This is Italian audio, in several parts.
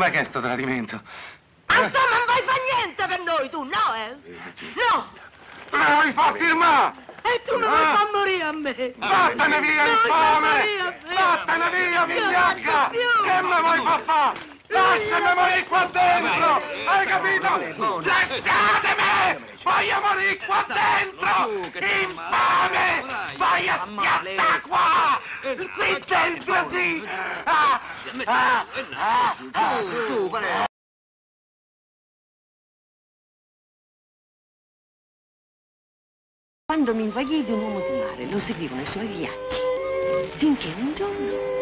Ma che è sto tradimento? Insomma, non vuoi fare niente per noi, tu, no, No! Ma vuoi far firmare? E tu mi vuoi far morire a me? Vattene via, infame! Vattene via, vigliacca! Che me vuoi far fare? Lasciami morire qua dentro! Hai capito? Lasciatemi! Voglio morire qua dentro! Infame! Voglio schiattare qua! Qui dentro sì! Tu, quando mi invaghii di un uomo di mare, lo seguivano i suoi viaggi, finché un giorno...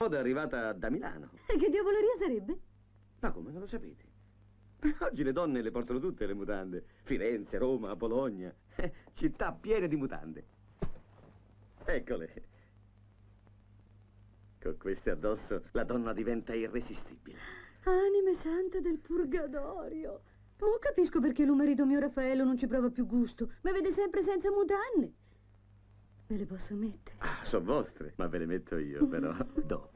Moda arrivata da Milano. E che diavoleria sarebbe? Ma come, non lo sapete? Oggi le donne le portano tutte le mutande. Firenze, Roma, Bologna, città piene di mutande. Eccole. Con queste addosso la donna diventa irresistibile. Anime santa del purgatorio. Oh, capisco perché il marito mio Raffaello non ci prova più gusto. Mi vede sempre senza mutande. Me le posso mettere? Ah, sono vostre, ma ve le metto io, però, dopo.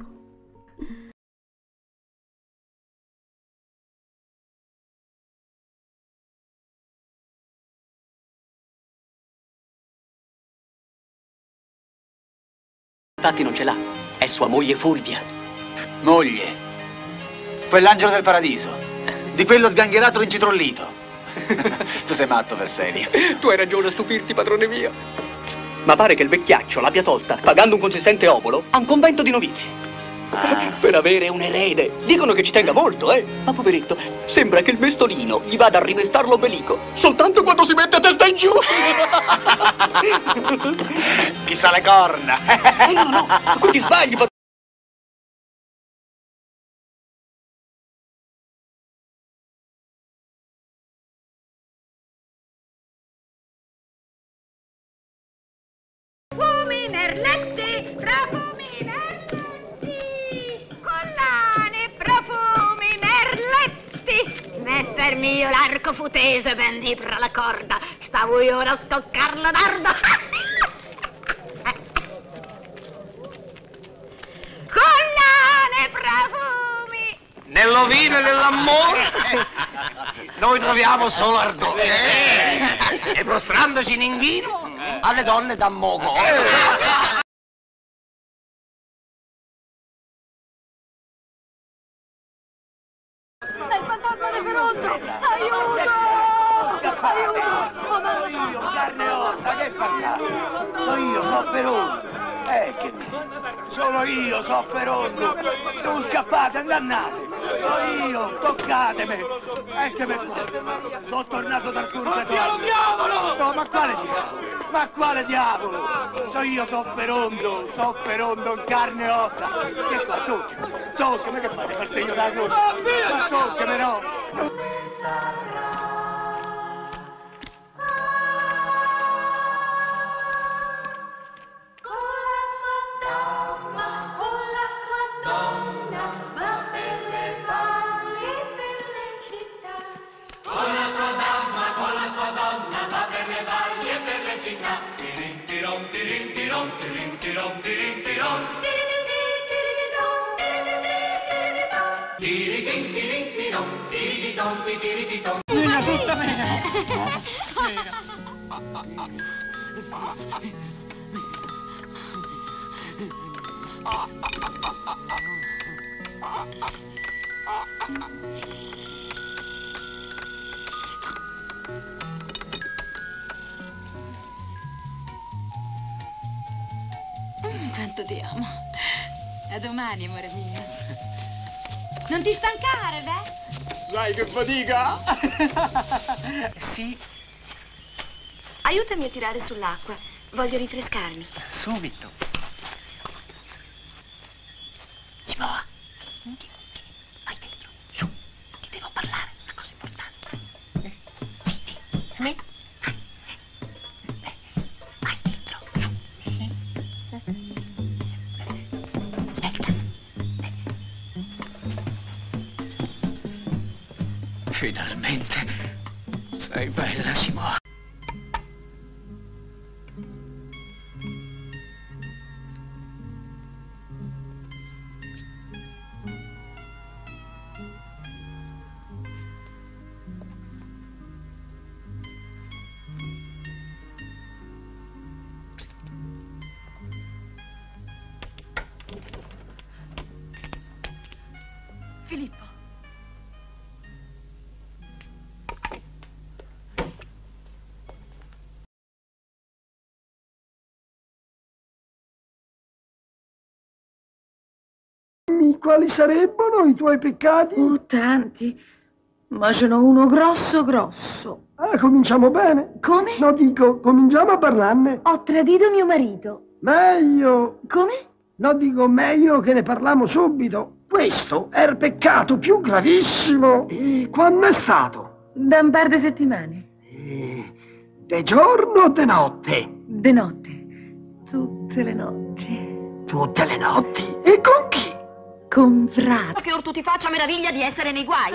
Infatti non ce l'ha, è sua moglie Fulvia. Moglie? Quell'angelo del paradiso, di quello sgangherato rincitrollito. Tu sei matto per serio. Tu hai ragione a stupirti, padrone mio. Ma pare che il vecchiaccio l'abbia tolta, pagando un consistente obolo, a un convento di novizi. Per avere un erede. Dicono che ci tenga molto, Ma poveretto, sembra che il mestolino gli vada a rimestar l'obelico soltanto quando si mette a testa in giù. Chissà le corna. No, qui ti sbagli, merletti, profumi merletti, collane, profumi merletti. Messer mio l'arco futese ben di pra la corda, stavo io a scoccarlo dardo. Collane, profumi. Nell'ovile e nell'amore noi troviamo solo ardore. E prostrandoci in inghino alle donne da mogo. Il fantasma del Ferondo! Aiuto! Aiuto! Sono io, carne e ossa, che fantasma? Sono io, so Ferondo! Non scappate, andannate! So io, toccatemi! Eccomi qua! Sono tornato dal purgatorio! No, ma quale diavolo? Ma quale diavolo? So Ferondo in carne e ossa! Che fa? Toccami, che fate? Per segno della croce! Ma toccami, no! Nella tutta mera. ti amo. A domani, amore mio. Non ti stancare, beh? Dai, che fatica! Sì. Aiutami a tirare sull'acqua. Voglio rinfrescarmi. Subito. Si muova. Vai dentro. Su. Ti devo parlare. Una cosa importante. Sì, sì. A me? Vai dentro. Su. Sì. Aspetta. Finalmente. Sei bella, si muova. Filippo. Quali sarebbero i tuoi peccati? Oh, tanti, ma ce n'ho uno grosso grosso. Ah, cominciamo bene. Come? No, dico, cominciamo a parlarne. Ho tradito mio marito. Meglio. Come? No, dico, meglio che ne parliamo subito. Questo è il peccato più gravissimo. E quando è stato? Da un par di settimane. De giorno o de notte? De notte. Tutte le notti. Tutte le notti? E con chi? Con frate. Che or tu ti faccia meraviglia di essere nei guai.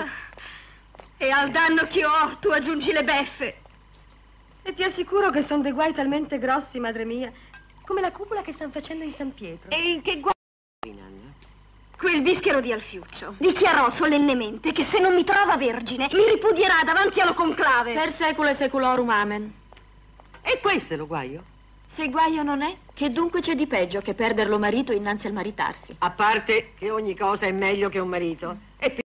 E al danno che ho, tu aggiungi le beffe. E ti assicuro che sono dei guai talmente grossi, madre mia, come la cupola che stanno facendo in San Pietro. E in che guai? Quel vischero di Alfiuccio dichiarò solennemente che se non mi trova vergine mi ripudierà davanti allo conclave. Per secolo e seculorum amen. E questo è lo guaio? Se guaio non è, che dunque c'è di peggio che perderlo marito innanzi al maritarsi? A parte che ogni cosa è meglio che un marito. E